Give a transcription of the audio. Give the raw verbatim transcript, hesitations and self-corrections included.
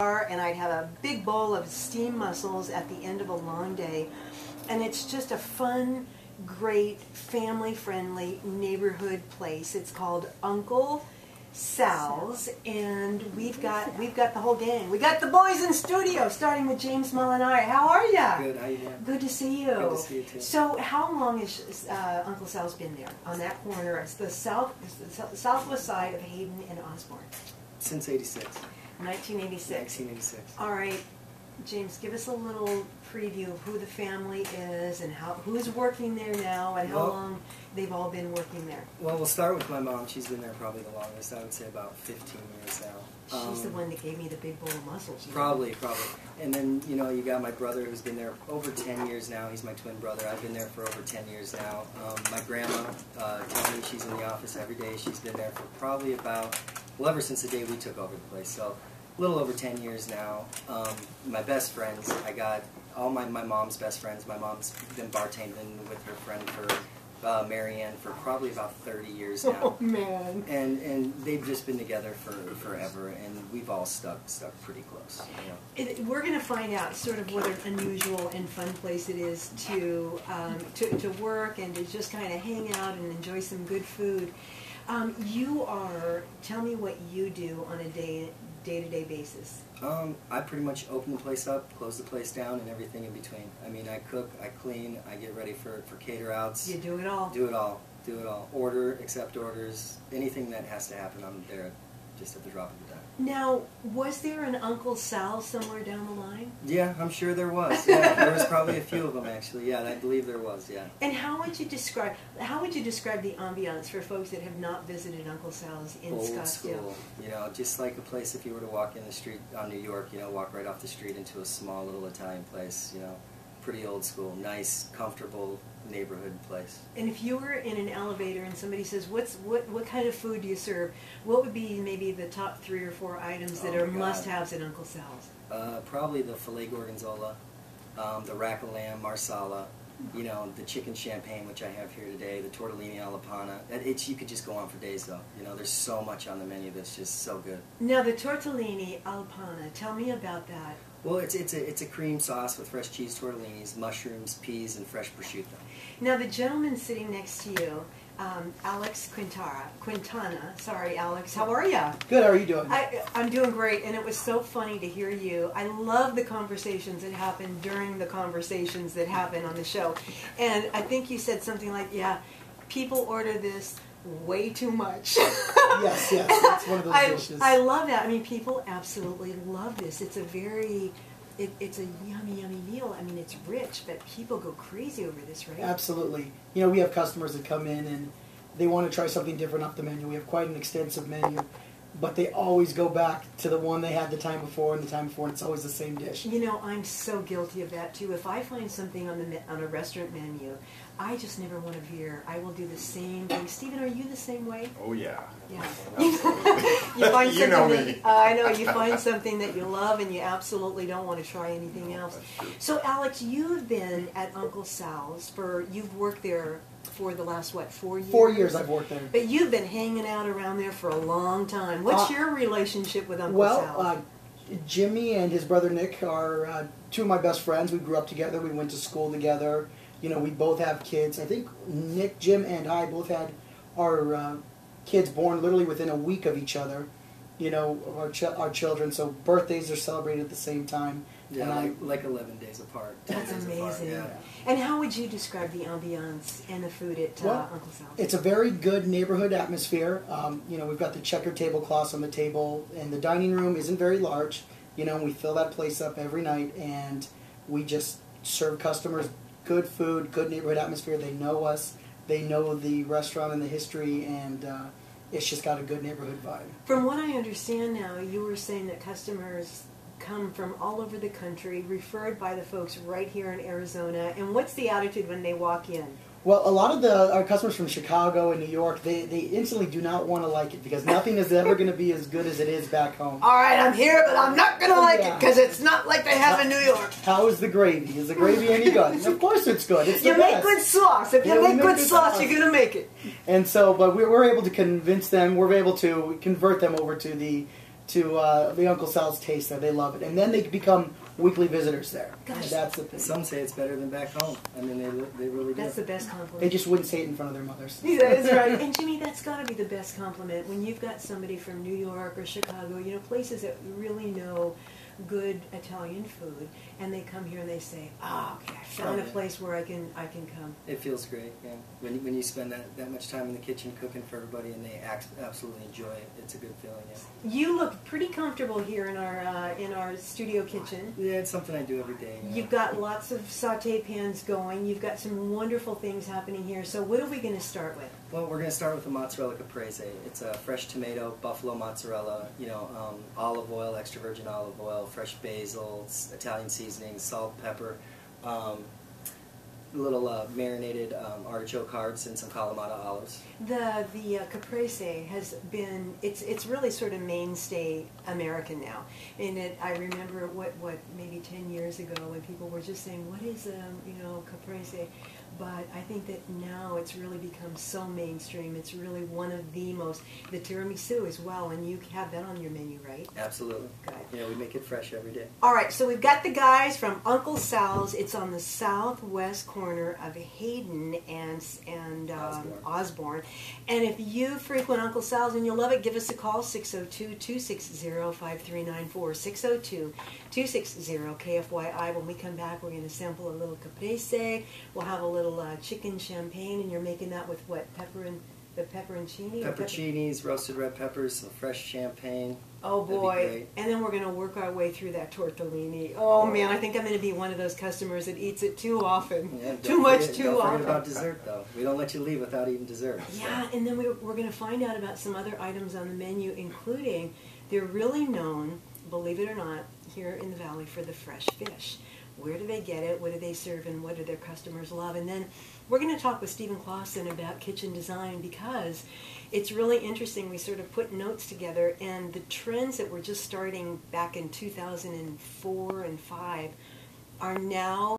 And I'd have a big bowl of steamed mussels at the end of a long day, and it's just a fun, great, family-friendly neighborhood place. It's called Uncle Sal's, and we've got we've got the whole gang. We got the boys in studio, starting with James Molinari. How are you? Good. How you doing? Good to see you. Good to see you too. So, how long has uh, Uncle Sal's been there on that corner? It's the south, it's the southwest side of Hayden and Osborne. Since eighty-six. nineteen eighty-six. nineteen eighty-six. All right, James, give us a little preview of who the family is and how who's working there now and well, how long they've all been working there. Well, we'll start with my mom. She's been there probably the longest. I would say about fifteen years now. She's um, the one that gave me the big bowl of mussels. Probably, know. probably. And then, you know, you got my brother who's been there over ten years now. He's my twin brother. I've been there for over ten years now. Um, my grandma, uh, Tony, she's in the office every day. She's been there for probably about... Well, ever since the day we took over the place, so a little over ten years now. Um, my best friends, I got all my, my mom's best friends. My mom's been bartending with her friend for uh, Marianne for probably about thirty years now. Oh, man. And and they've just been together for forever, and we've all stuck stuck pretty close. You know? it, we're going to find out sort of what an unusual and fun place it is to um, to, to work and to just kind of hang out and enjoy some good food. Um, you are, tell me what you do on a day, day-to-day basis. Um, I pretty much open the place up, close the place down, and everything in between. I mean, I cook, I clean, I get ready for, for cater-outs. You do it all. Do it all. Do it all. Order, accept orders, anything that has to happen, I'm there just at the drop of the dime. Now, was there an Uncle Sal somewhere down the line? Yeah, I'm sure there was. Yeah, there was probably a few of them actually. Yeah, I believe there was. Yeah. And how would you describe how would you describe the ambiance for folks that have not visited Uncle Sal's in Old Scottsdale? School, you know, just like a place if you were to walk in the street on New York, you know, walk right off the street into a small little Italian place, you know. Pretty old school, nice, comfortable neighborhood place. And if you were in an elevator and somebody says, "What's what? What kind of food do you serve?" What would be maybe the top three or four items that oh are must-haves at Uncle Sal's? Uh, probably the filet gorgonzola, um, the rack of lamb marsala, you know, the chicken champagne, which I have here today, the tortellini alla panna. It's you could just go on for days though. You know, there's so much on the menu that's just so good. Now the tortellini alla panna. Tell me about that. Well, it's, it's, a, it's a cream sauce with fresh cheese, tortellinis, mushrooms, peas, and fresh prosciutto. Now, the gentleman sitting next to you, um, Alex Quintana, Quintana, sorry, Alex, how are you? Good, how are you doing? I, I'm doing great, and it was so funny to hear you. I love the conversations that happen during the conversations that happen on the show. And I think you said something like, yeah, people order this way too much. Yes, yes, that's one of those I, dishes. I love that. I mean, people absolutely love this. It's a very, it, it's a yummy, yummy meal. I mean, it's rich, but people go crazy over this, right? Absolutely. You know, we have customers that come in and they want to try something different off the menu. We have quite an extensive menu, but they always go back to the one they had the time before and the time before, and it's always the same dish. You know, I'm so guilty of that, too. If I find something on the on a restaurant menu, I just never want to veer. I will do the same thing. Stephen, are you the same way? Oh, yeah. Yeah. You find you know me. That, uh, I know. You find something that you love, and you absolutely don't want to try anything no, else. So, Alex, you've been at Uncle Sal's for, you've worked there for the last, what, four years? Four years I've worked there. But you've been hanging out around there for a long time. What's uh, your relationship with Uncle well, Sal? Well, uh, Jimmy and his brother Nick are uh, two of my best friends. We grew up together. We went to school together. You know, we both have kids. I think Nick, Jim, and I both had our uh, kids born literally within a week of each other. You know, our ch our children. So birthdays are celebrated at the same time. Yeah, and like, I, like eleven days apart. That's days amazing. Apart, yeah. And how would you describe the ambiance and the food at uh, well, Uncle Sal's? It's a very good neighborhood atmosphere. Um, you know, we've got the checkered tablecloths on the table, and the dining room isn't very large. You know, and we fill that place up every night, and we just serve customers good food, good neighborhood atmosphere. They know us. They know the restaurant and the history, and uh, it's just got a good neighborhood vibe. From what I understand now, you were saying that customers come from all over the country, referred by the folks right here in Arizona. And what's the attitude when they walk in? Well, a lot of the, our customers from Chicago and New York, they, they instantly do not want to like it because nothing is ever going to be as good as it is back home. All right, I'm here, but I'm not going to like yeah. it because it's not like they have not, in New York. How is the gravy? Is the gravy any good? Of course it's good. It's the you best. make good sauce. If you, you know, make, make good, good sauce, sauce. you're going to make it. And so, but we're, we're able to convince them, we're able to convert them over to the to uh, the Uncle Sal's taste there. They love it. And then they become weekly visitors there. Gosh. That's the thing. Some say it's better than back home. I mean, they, they really do. That's the best compliment. They just wouldn't say it in front of their mothers. Yeah, that's right. And Jimmy, that's got to be the best compliment. When you've got somebody from New York or Chicago, you know, places that really know good Italian food, and they come here and they say, "Oh, okay, I found oh, yeah. a place where I can I can come." It feels great, yeah. When when you spend that, that much time in the kitchen cooking for everybody, and they absolutely enjoy it, it's a good feeling. Yeah. You look pretty comfortable here in our uh, in our studio kitchen. Yeah, it's something I do every day. You know? You've got lots of sauté pans going. You've got some wonderful things happening here. So, what are we going to start with? Well, we're going to start with the mozzarella caprese. It's a fresh tomato, buffalo mozzarella, you know, um, olive oil, extra virgin olive oil, fresh basil, Italian seasoning, salt, pepper, um, little uh, marinated um, artichoke hearts, and some Kalamata olives. The the uh, caprese has been it's it's really sort of mainstay American now. And it, I remember what what maybe ten years ago when people were just saying, "What is um you know caprese?" But I think that now it's really become so mainstream. It's really one of the most, the tiramisu as well, and you have that on your menu, right? Absolutely. Good. Yeah, we make it fresh every day. All right, so we've got the guys from Uncle Sal's. It's on the southwest corner of Hayden and, and um, Osborne. Osborne. And if you frequent Uncle Sal's and you love it, give us a call, six oh two, two six oh, five three nine four, six oh two, two six oh, K F Y I. When we come back, we're going to sample a little caprese. We'll have a little Uh, chicken champagne, and you're making that with what? Pepper and the pepperoncini? Pepperoncinis, pepper roasted red peppers, some fresh champagne. Oh boy! And then we're going to work our way through that tortellini. Oh man, I think I'm going to be one of those customers that eats it too often, yeah, too much, forget, too don't often. Don't forget about dessert, though. We don't let you leave without eating dessert. So. Yeah, and then we're we're going to find out about some other items on the menu, including they're really known, believe it or not, here in the valley for the fresh fish. Where do they get it? What do they serve? And what do their customers love? And then we're going to talk with Stephen Clausen about kitchen design, because it's really interesting. We sort of put notes together, and the trends that were just starting back in two thousand four and five are now